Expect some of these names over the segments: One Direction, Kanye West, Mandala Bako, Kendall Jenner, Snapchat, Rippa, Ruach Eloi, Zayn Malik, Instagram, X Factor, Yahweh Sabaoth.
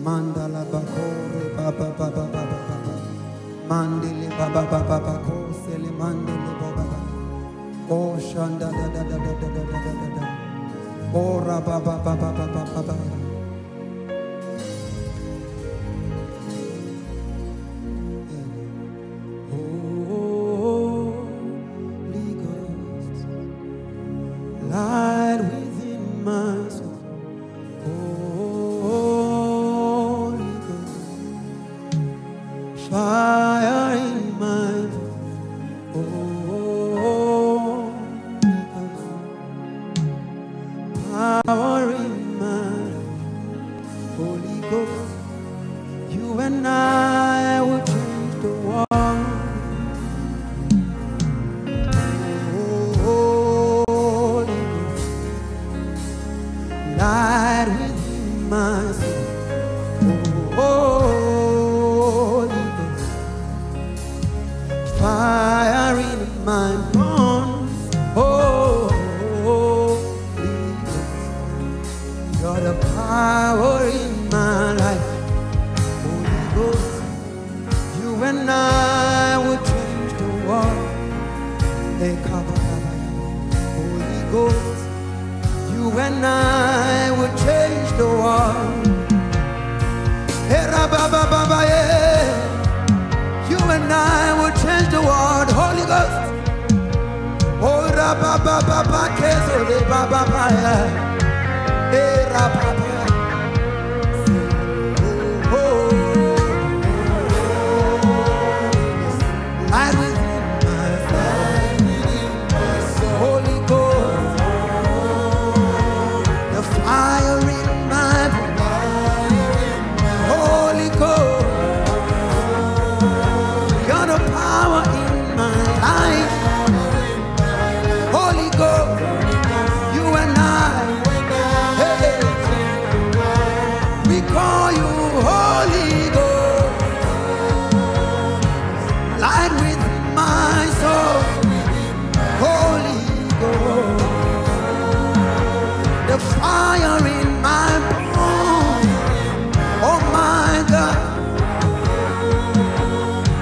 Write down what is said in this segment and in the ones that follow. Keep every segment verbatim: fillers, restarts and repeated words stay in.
Mandala Bako, Rippa, Baba, Baba, Baba, Mandele, Baba, Baba, Bako, Sele, Mandele, Baba, O Shanda, da, da, da, da, da, da, da, da, da, O Rabba, Baba, Baba, Baba, Baba. Fire in my oh, oh, oh, power in my Holy Ghost. You and I will change the world. Oh, Holy Ghost, light within my soul. Oh, oh, fire in my bones, oh, Holy Ghost, you're the power in my life, Holy Ghost, you and I will change the world, Holy Ghost, you and I will change the world. You and I will change the world, Holy Ghost. Oh, Rapa, Baba, Baba, Keso, de Baba, Baba, eh, Rapa, Baba. Fire in my bones, oh my God,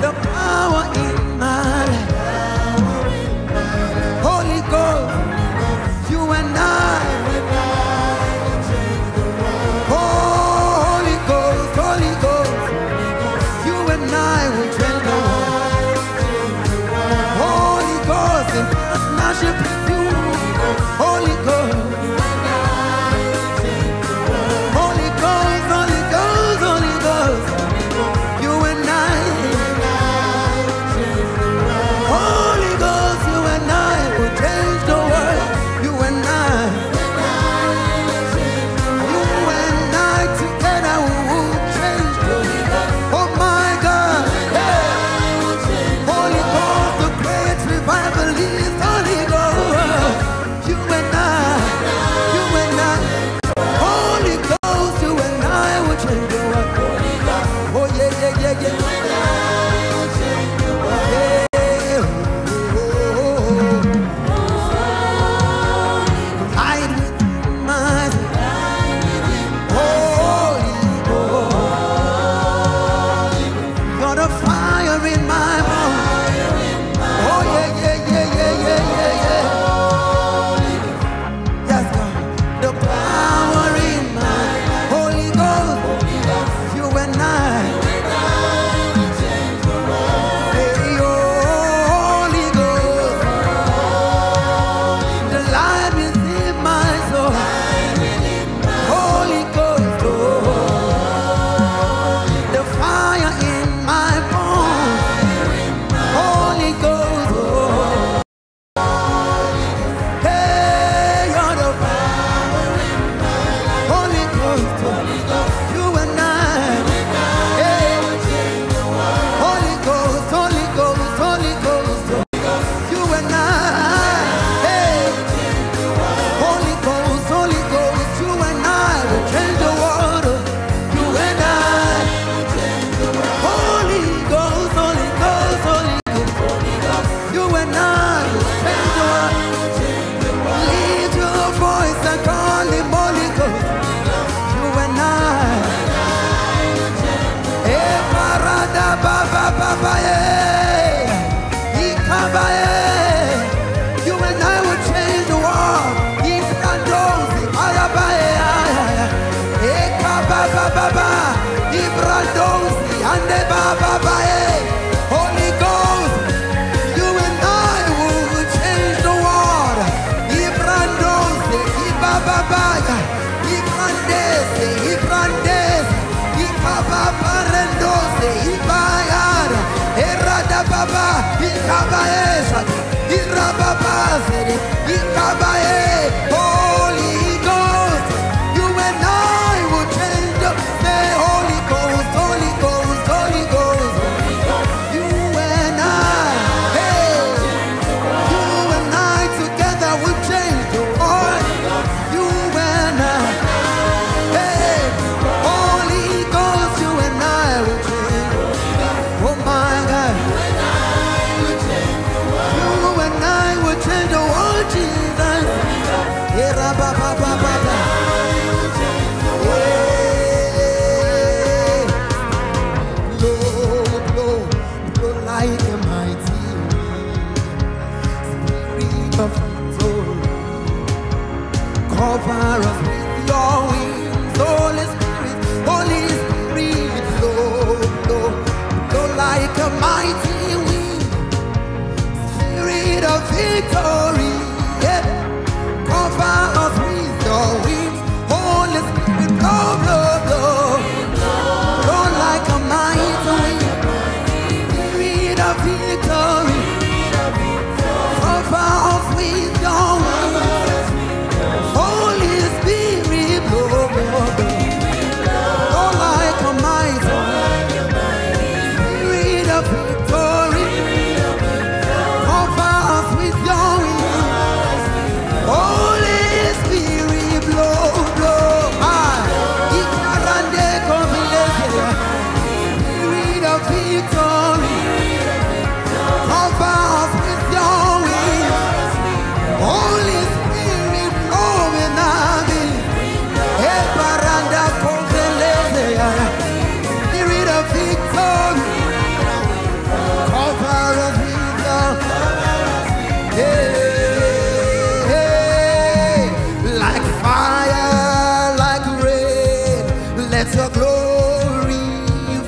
the power in my life, Holy Ghost, you and I, oh Holy Ghost, Holy Ghost, you and I will change the world, Holy Ghost, in partnership with you, Holy Ghost. Lift your voice and call him Holy Ghost. You and I. let your glory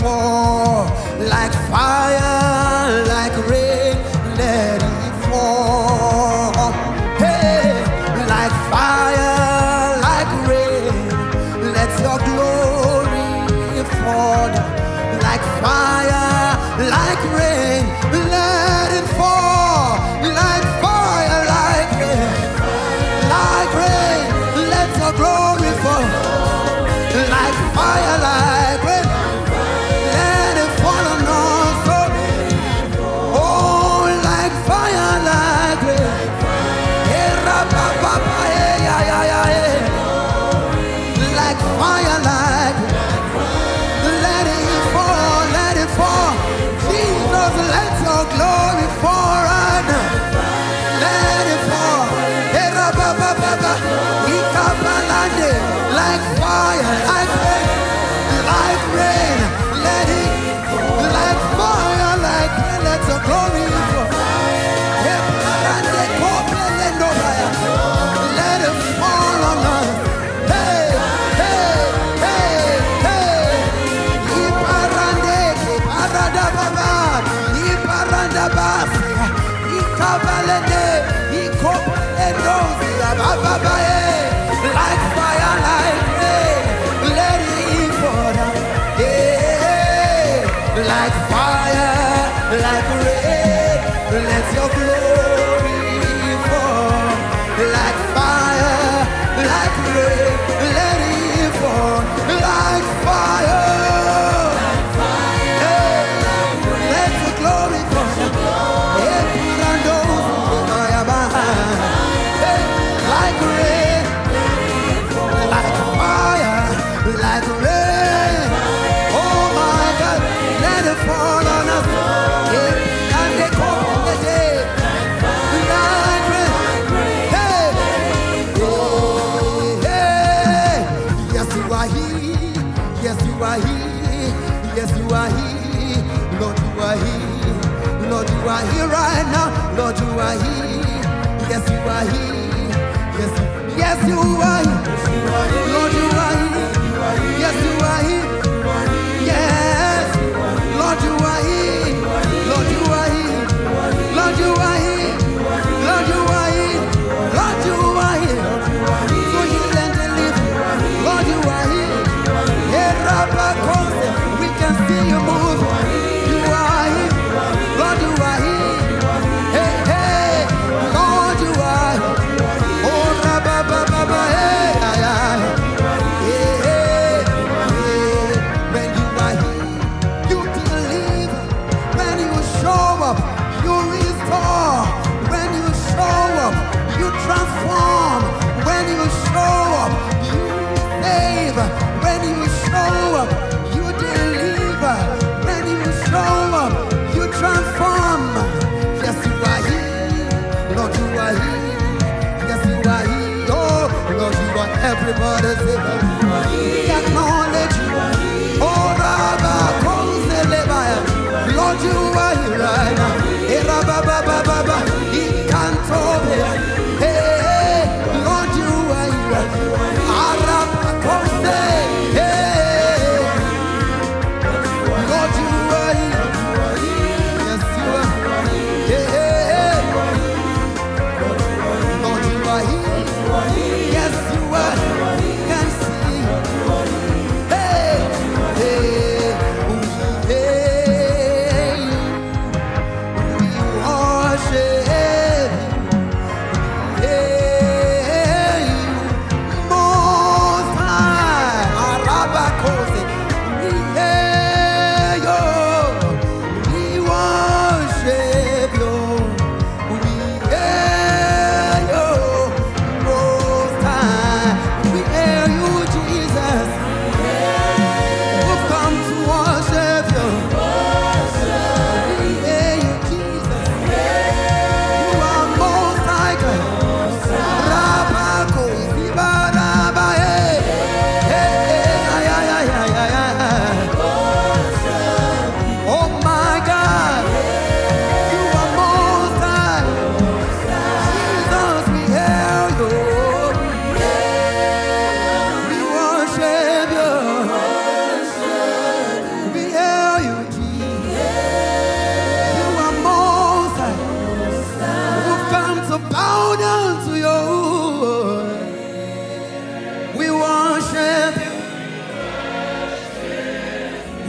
fall like fire, like rain, let it fall. Hey, like fire, like rain, let your glory fall like fire, like rain, let it fall like fire, like rain, like rain, let your glory fall. Like fire, like rain, let it fall on us. Oh, like fire, like rain. Like fire, like rain. Let it fall, let it fall. Jesus, let your glory fall right now. Let it fall. Like fire, like rain, like rain, let it, like fire, like rain, let your glory fall. Let it fall on us. Hey, hey, hey, hey. Iparande, iparada baba, iparanda basi, ikabalende, ikopelendo, baba bae. Like fire, like rain, let it fall. Yeah, like fire, like rain, let your glory fall. Like fire, like rain, let it fall. Like fire, like fire, hey, like rain, let your glory fall. Like rain. Like rain, oh my God, let it fall on us. Yeah, and they come in the day. Like rain, hey, oh, hey. Yes, you are He. Yes, you are He. Yes, you are He. Lord, you are He. Lord, you are He right now. Lord, you are He. Yes, you are He. Yes, yes, you are He. Lord, you are He. Yes, you are He. Yes, Lord, you are He. Lord, you are He. Lord, you are He. Lord, you are He. Lord, you are He. So heal and deliver. Lord, you are He. Here, Rippa, we can see you move. You are He. Lord, you are He. Hey, hey, Lord, you are He. Oh, Rippa, Baba, hey, yeah, yeah.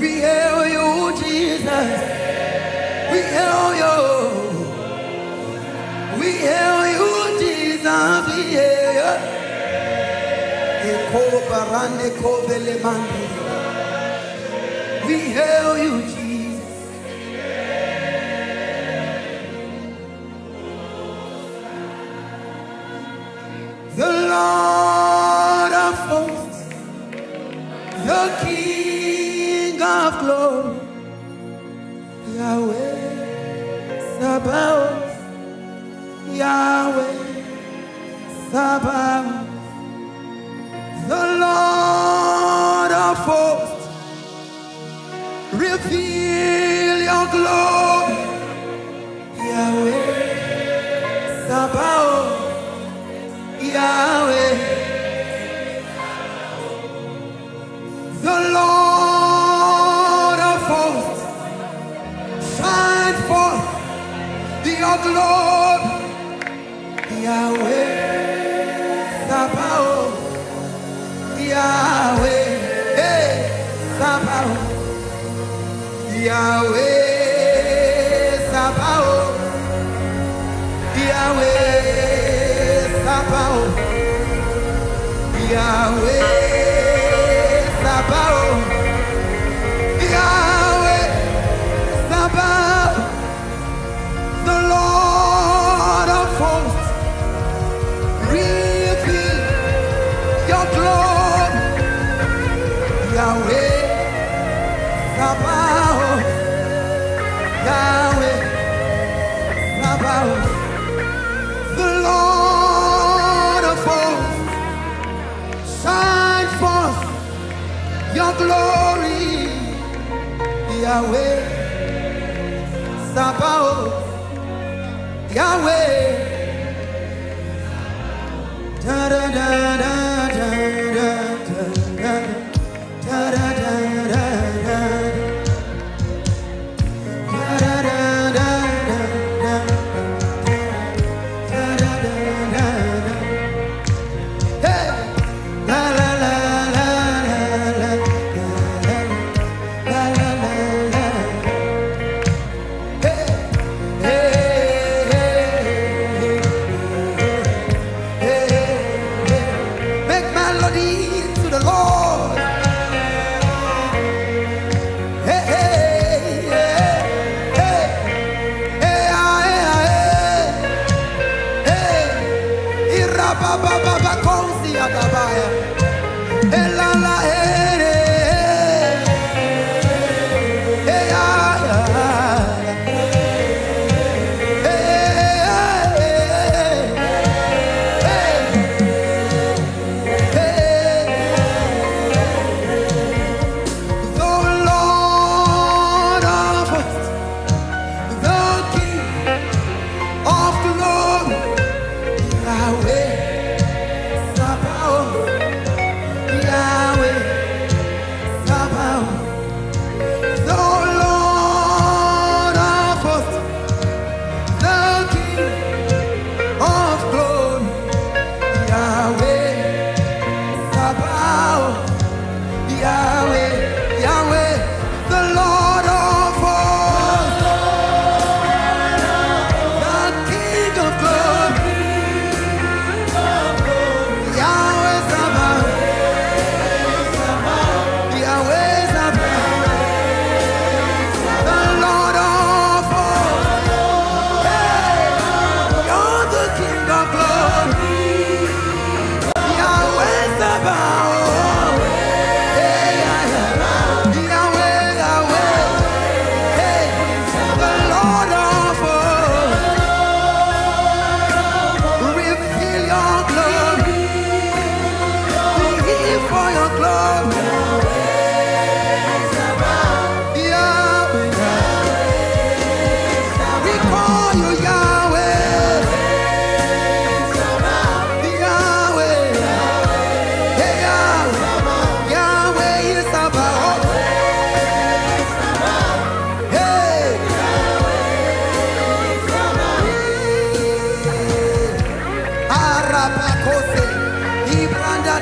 We hail you, Jesus. We hail you. We hail you, Jesus. We hail you. We hail you, Jesus. The Lord of hosts, the King of glory, Yahweh Sabaoth, Yahweh Sabaoth, the Lord of hosts, reveal your glory, Yahweh Sabaoth, Yahweh, the Lord. Your glory, Yahweh Sabaoth, Yahweh, hey, Sabaoth, Yahweh Sabaoth, Yahweh Sabaoth, Yahweh Sabaoth, Yahweh Sabaoth. Glory, Yahweh Sabaoth, Yahweh. Da da da da da da da da da da da da. Da da da da da da da da da. Hey, la la la. Mandala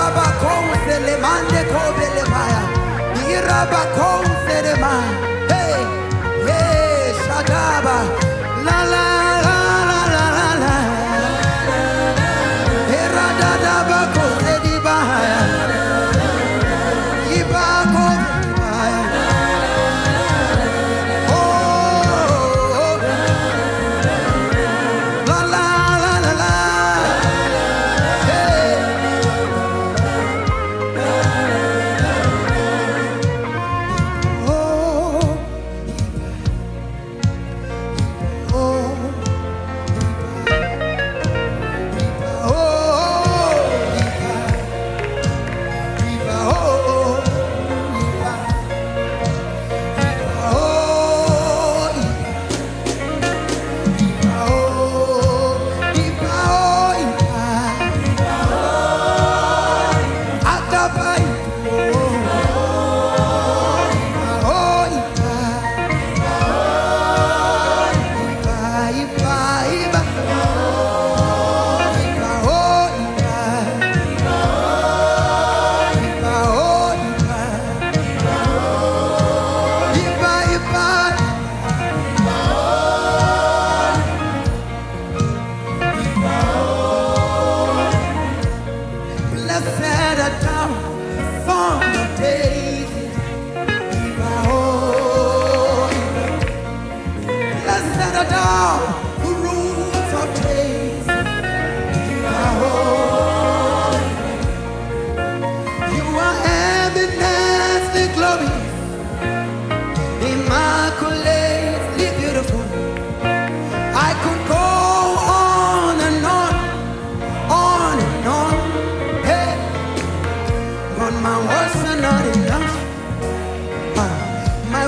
Bako, the Mandala Bako, the Mandala Bako, Mandala Bako Fedema. Hey, hey, Shadaba. La la la la la la la. Heradada Bako Fediba. Ibako Fediba. Oh, la la la la la.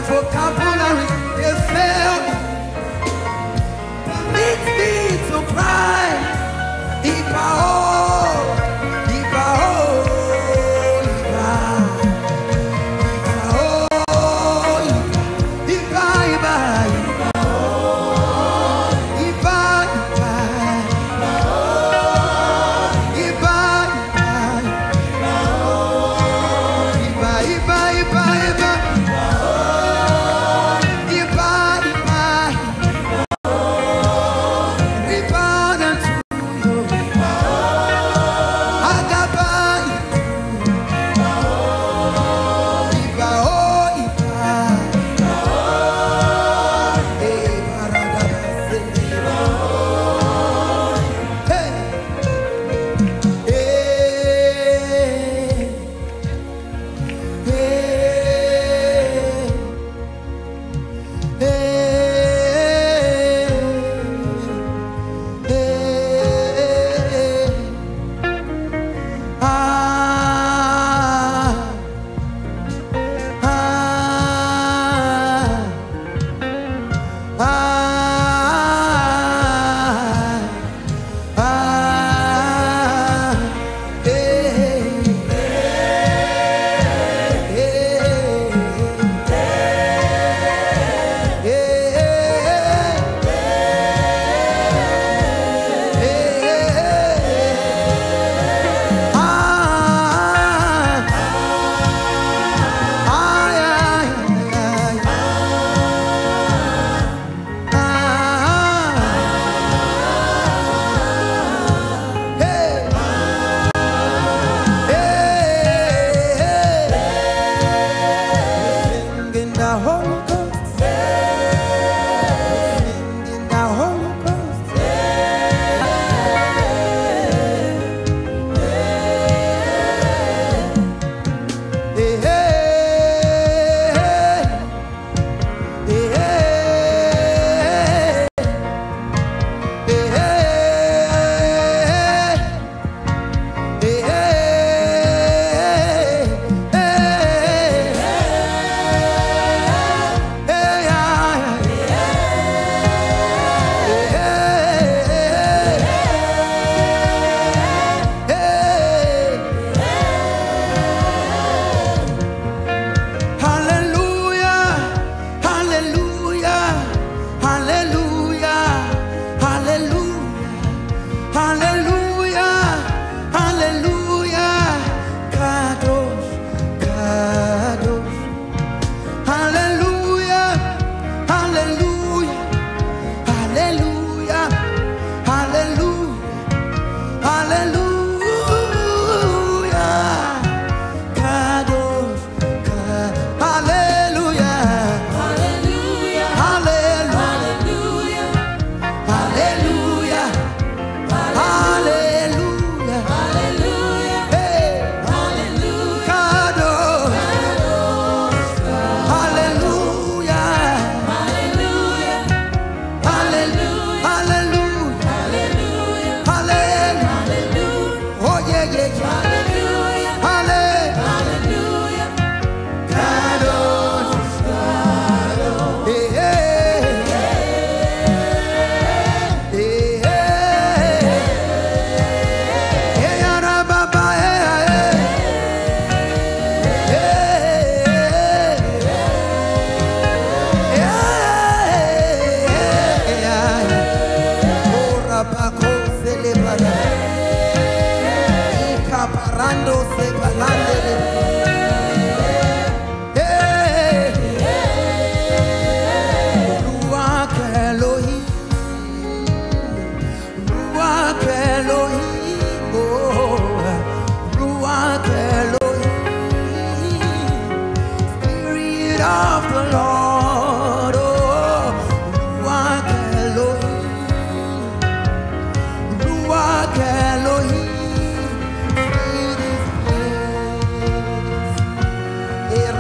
Vocabulary, they fail me. Permit me to cry. Ipa oh, Ipa oh, Ipa, Ipa oh, Ipa, Ipa, Ipa oh, Ipa, Ipa, Ipa oh, Ipa, Ipa, Ipa, Ipa, Ipa, Ipa. Rippa,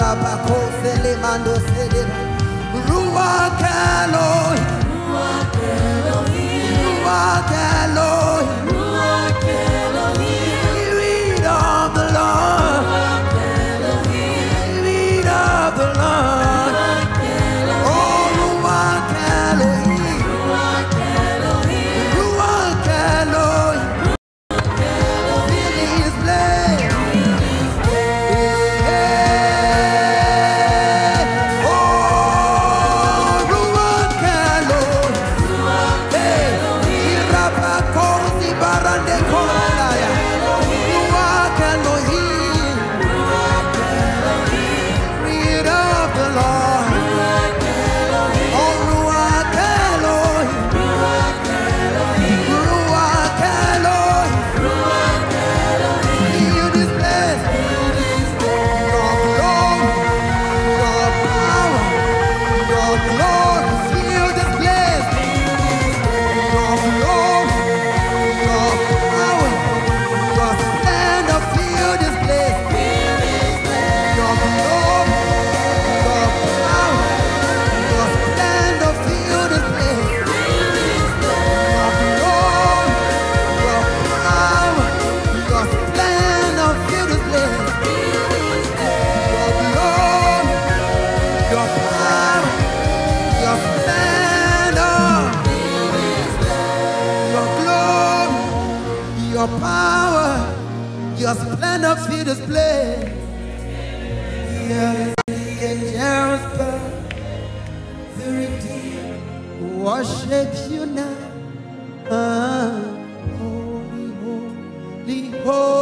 Mandala Bako Sele Mando Sele Ruach Eloi Ruach Eloi Ruach Eloi Ruach Eloi Spirit of the Lord Ruach Eloi Spirit of the Lord Ruach Eloi Oh Ruach Eloi Ruach Eloi Ruach Eloi Ruach Eloi in His place. Worship you now, ah, holy, holy, holy.